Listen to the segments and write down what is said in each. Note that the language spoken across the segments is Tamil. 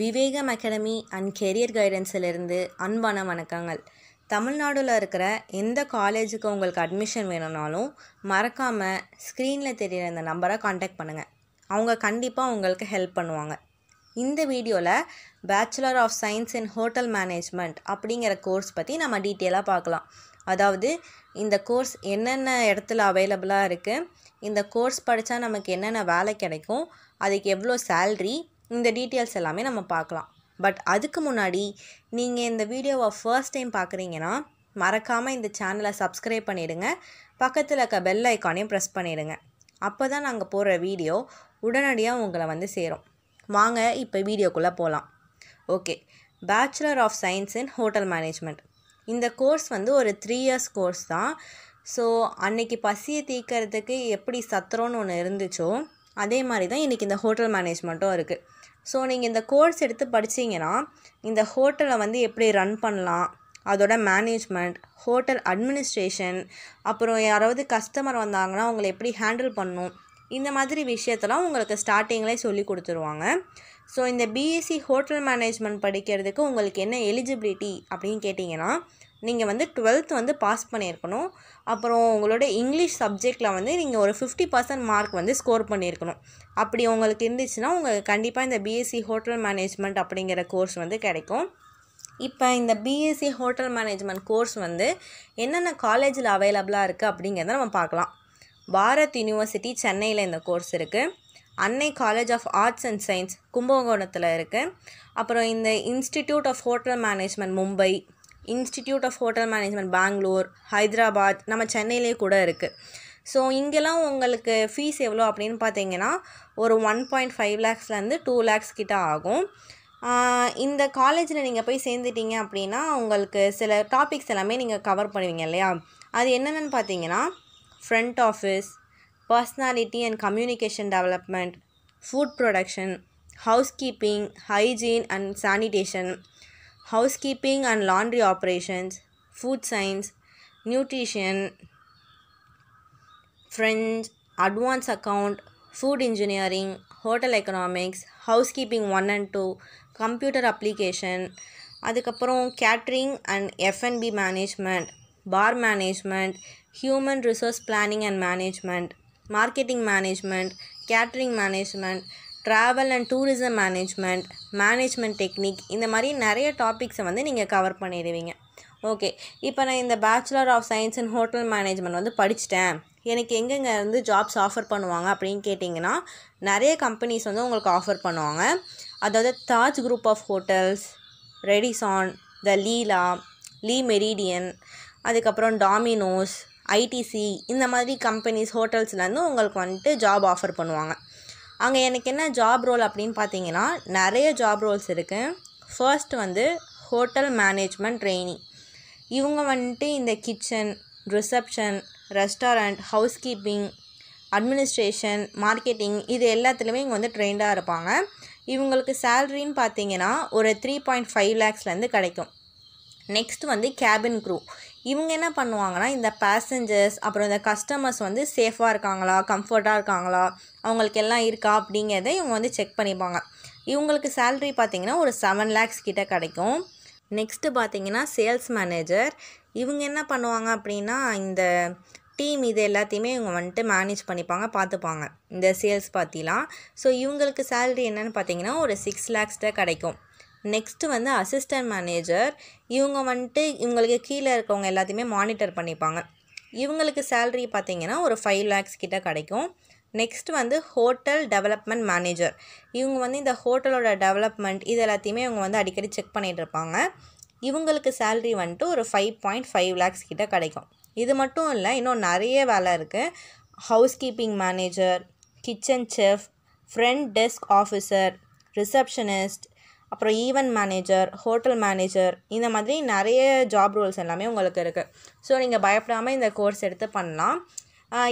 விவேகம் அகாடமி அண்ட் கெரியர் கைடன்ஸிலிருந்து அன்பான வணக்கங்கள். தமிழ்நாடுல இருக்கிற எந்த காலேஜுக்கு உங்களுக்கு அட்மிஷன் வேணும்னாலும் மறக்காமல் ஸ்க்ரீனில் தெரிகிற இந்த நம்பரை காண்டாக்ட் பண்ணுங்கள். அவங்க கண்டிப்பாக உங்களுக்கு ஹெல்ப் பண்ணுவாங்க. இந்த வீடியோவில் bachelor of science in hotel management அப்படிங்கிற கோர்ஸ் பற்றி நம்ம டீட்டெயிலாக பார்க்கலாம். அதாவது இந்த கோர்ஸ் என்னென்ன இடத்துல அவைலபிளாக இருக்குது, இந்த கோர்ஸ் படித்தா நமக்கு என்னென்ன வேலை கிடைக்கும், அதுக்கு எவ்வளோ சேல்ரி, இந்த டீட்டெயில்ஸ் எல்லாமே நம்ம பார்க்கலாம். பட் அதுக்கு முன்னாடி நீங்கள் இந்த வீடியோவை ஃபர்ஸ்ட் டைம் பார்க்குறீங்கன்னா மறக்காமல் இந்த சேனலை சப்ஸ்கிரைப் பண்ணிவிடுங்க. பக்கத்தில் இருக்க பெல் ஐக்கானையும் ப்ரெஸ் பண்ணிவிடுங்க. அப்போ தான் நாங்கள் போடுற வீடியோ உடனடியாக உங்களை வந்து சேரும். வாங்க இப்போ வீடியோக்குள்ளே போகலாம். Okay, bachelor of science in hotel management இந்த கோர்ஸ் வந்து ஒரு 3 years கோர்ஸ் தான். ஸோ அன்றைக்கி பசியை தீர்க்கிறதுக்கு எப்படி சத்திரம்னு ஒன்று இருந்துச்சோ அதே மாதிரி தான் இன்றைக்கி இந்த ஹோட்டல் மேனேஜ்மெண்ட்டும் இருக்குது. ஸோ நீங்கள் இந்த கோர்ஸ் எடுத்து படித்தீங்கன்னா இந்த ஹோட்டலை வந்து எப்படி ரன் பண்ணலாம், அதோட மேனேஜ்மெண்ட், ஹோட்டல் அட்மினிஸ்ட்ரேஷன், அப்புறம் யாராவது கஸ்டமர் வந்தாங்கன்னா அவங்கள எப்படி ஹேண்டில் பண்ணணும், இந்த மாதிரி விஷயத்தெல்லாம் உங்களுக்கு ஸ்டார்டிங்லேயே சொல்லி கொடுத்துருவாங்க. ஸோ இந்த பிஎஸ்சி ஹோட்டல் மேனேஜ்மெண்ட் படிக்கிறதுக்கு உங்களுக்கு என்ன எலிஜிபிலிட்டி அப்படின்னு கேட்டிங்கன்னா நீங்கள் வந்து 12th வந்து பாஸ் பண்ணியிருக்கணும். அப்புறம் உங்களோட இங்கிலீஷ் சப்ஜெக்டில் வந்து நீங்கள் ஒரு 50% மார்க் வந்து ஸ்கோர் பண்ணியிருக்கணும். அப்படி உங்களுக்கு இருந்துச்சுன்னா உங்களுக்கு கண்டிப்பாக இந்த பிஎஸ்சி ஹோட்டல் மேனேஜ்மெண்ட் அப்படிங்கிற கோர்ஸ் வந்து கிடைக்கும். இப்போ இந்த பிஎஸ்சி ஹோட்டல் மேனேஜ்மெண்ட் கோர்ஸ் வந்து என்னென்ன காலேஜில் அவைலபிளாக இருக்குது அப்படிங்கிறத நம்ம பார்க்கலாம். பாரத் யூனிவர்சிட்டி சென்னையில் இந்த கோர்ஸ் இருக்குது. Annai college of arts and science கும்பகோணத்தில் இருக்குது. அப்புறம் இந்த institute of hotel management Mumbai, institute of hotel management Bangalore, Hyderabad, நம்ம சென்னையிலே கூட இருக்குது. ஸோ இங்கெல்லாம் உங்களுக்கு ஃபீஸ் எவ்வளோ அப்படின்னு பார்த்தீங்கன்னா ஒரு 1.5 lakhsலேருந்து 2 lakhs கிட்ட ஆகும். இந்த காலேஜில் நீங்கள் போய் சேர்ந்துட்டீங்க அப்படின்னா உங்களுக்கு சில டாபிக்ஸ் எல்லாமே நீங்கள் கவர் பண்ணுவீங்க இல்லையா? அது என்னென்னு பார்த்தீங்கன்னா front office, personality and communication development, food production, housekeeping, hygiene and sanitation, housekeeping and laundry operations, food science, nutrition, French, advance account, food engineering, hotel economics, housekeeping 1 and 2, computer application, அதுக்கப்புறம் catering and F&B management, bar management, human resource planning and management, marketing management, catering management, travel and tourism management, management technique, இந்த மாதிரி நிறைய டாபிக்ஸை வந்து நீங்கள் கவர் பண்ணிடுவீங்க. ஓகே, இப்போ நான் இந்த bachelor of science and hotel management வந்து படிச்சுட்டேன், எனக்கு எங்கெங்க இருந்து ஜாப்ஸ் ஆஃபர் பண்ணுவாங்க அப்படின்னு கேட்டிங்கன்னா நிறைய கம்பெனிஸ் வந்து உங்களுக்கு ஆஃபர் பண்ணுவாங்க. அதாவது Taj group of hotels, Radisson, the Leela, Le Meridien, அதுக்கப்புறம் டாமினோஸ், ஐடிசி, இந்த மாதிரி கம்பெனிஸ் ஹோட்டல்ஸ்லேருந்து உங்களுக்கு வந்துட்டு ஜாப் ஆஃபர் பண்ணுவாங்க. அங்கே எனக்கு என்ன ஜாப் ரோல் அப்படின்னு பார்த்தீங்கன்னா நிறைய ஜாப் ரோல்ஸ் இருக்குது. ஃபர்ஸ்ட் வந்து ஹோட்டல் மேனேஜ்மெண்ட் ட்ரெய்னி. இவங்க வந்துட்டு இந்த kitchen, reception, restaurant, housekeeping, administration, marketing, இது எல்லாத்துலேயுமே இங்கே வந்து ட்ரெயின்டாக இருப்பாங்க. இவங்களுக்கு சேலரின்னு பார்த்தீங்கன்னா ஒரு 3.5 lakhsலேருந்து கிடைக்கும். நெக்ஸ்ட் வந்து கேபின் க்ரூ. இவங்க என்ன பண்ணுவாங்கன்னா இந்த பேசஞ்சர்ஸ் அப்புறம் இந்த கஸ்டமர்ஸ் வந்து சேஃபாக இருக்காங்களா, கம்ஃபர்ட்டாக இருக்காங்களா, அவங்களுக்கு எல்லாம் இருக்கா அப்படிங்கிறத இவங்க வந்து செக் பண்ணிப்பாங்க. இவங்களுக்கு சேலரி பார்த்திங்கன்னா ஒரு 7 lakhs கிட்ட கிடைக்கும். நெக்ஸ்ட்டு பார்த்திங்கன்னா சேல்ஸ் மேனேஜர். இவங்க என்ன பண்ணுவாங்க அப்படின்னா இந்த டீம் இது எல்லாத்தையுமே இவங்க வந்துட்டு மேனேஜ் பண்ணிப்பாங்க, பார்த்துப்பாங்க இந்த சேல்ஸ் பார்த்திலாம். ஸோ இவங்களுக்கு சேலரி என்னென்னு பார்த்திங்கன்னா ஒரு 6 lakhs கிட்ட கிடைக்கும். நெக்ஸ்ட்டு வந்து அசிஸ்டன்ட் மேனேஜர். இவங்க வந்துட்டு இவங்களுக்கு கீழே இருக்கவங்க எல்லாத்தையுமே மானிட்டர் பண்ணிப்பாங்க. இவங்களுக்கு சேலரி பார்த்திங்கன்னா ஒரு 5 lakhs கிட்ட கிடைக்கும். நெக்ஸ்ட் வந்து ஹோட்டல் டெவலப்மெண்ட் மேனேஜர். இவங்க வந்து இந்த ஹோட்டலோட டெவலப்மெண்ட் இது எல்லாத்தையுமே இவங்க வந்து அடிக்கடி செக் பண்ணிகிட்டு இருப்பாங்க. இவங்களுக்கு சேலரி வந்துட்டு ஒரு 5.5 lakhs கிட்ட கிடைக்கும். இது மட்டும் இல்லை, இன்னும் நிறைய வேலை இருக்குது. Housekeeping manager, kitchen chef, front desk officer, receptionist, அப்புறம் ஈவென்ட் மேனேஜர், ஹோட்டல் மேனேஜர், இந்த மாதிரி நிறைய ஜாப் ரோல்ஸ் எல்லாமே உங்களுக்கு இருக்குது. ஸோ நீங்கள் பயப்படாமல் இந்த கோர்ஸ் எடுத்து பண்ணலாம்.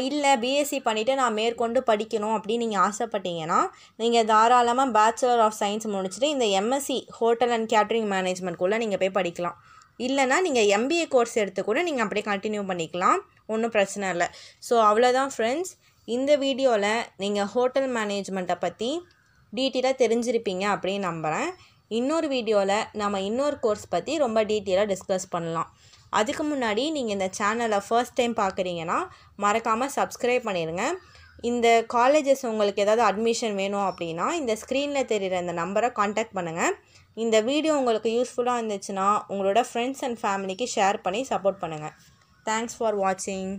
இல்லை பிஎஸ்சி பண்ணிவிட்டு நான் மேற்கொண்டு படிக்கணும் அப்படின்னு நீங்கள் ஆசைப்பட்டீங்கன்னா நீங்கள் தாராளமாக பேச்சுலர் ஆஃப் சயின்ஸ் முடிச்சுட்டு இந்த எம்எஸ்சி ஹோட்டல் அண்ட் கேட்ரிங் மேனேஜ்மெண்ட்குள்ளே நீங்கள் போய் படிக்கலாம். இல்லைனா நீங்கள் எம்பிஏ கோர்ஸ் எடுத்து கூட நீங்கள் அப்படியே கண்டினியூ பண்ணிக்கலாம், ஒன்றும் பிரச்சனை இல்லை. ஸோ அவ்வளோதான் ஃப்ரெண்ட்ஸ், இந்த வீடியோவில் நீங்கள் ஹோட்டல் மேனேஜ்மெண்ட்டை பற்றி டீட்டெயிலாக தெரிஞ்சிருப்பீங்க அப்படின்னு நம்புகிறேன். இன்னொரு வீடியோவில் நம்ம இன்னொரு கோர்ஸ் பற்றி ரொம்ப டீட்டெயிலாக டிஸ்கஸ் பண்ணலாம். அதுக்கு முன்னாடி நீங்கள் இந்த சேனலை ஃபர்ஸ்ட் டைம் பார்க்குறீங்கன்னா மறக்காமல் சப்ஸ்கிரைப் பண்ணிடுங்க. இந்த காலேஜஸ் உங்களுக்கு ஏதாவது அட்மிஷன் வேணும் அப்படின்னா இந்த ஸ்க்ரீனில் தெரிகிற இந்த நம்பரை காண்டாக்ட் பண்ணுங்கள். இந்த வீடியோ உங்களுக்கு யூஸ்ஃபுல்லாக இருந்துச்சுன்னா உங்களோட ஃப்ரெண்ட்ஸ் அண்ட் ஃபேமிலிக்கு ஷேர் பண்ணி சப்போர்ட் பண்ணுங்கள். தேங்க்ஸ் ஃபார் வாட்சிங்.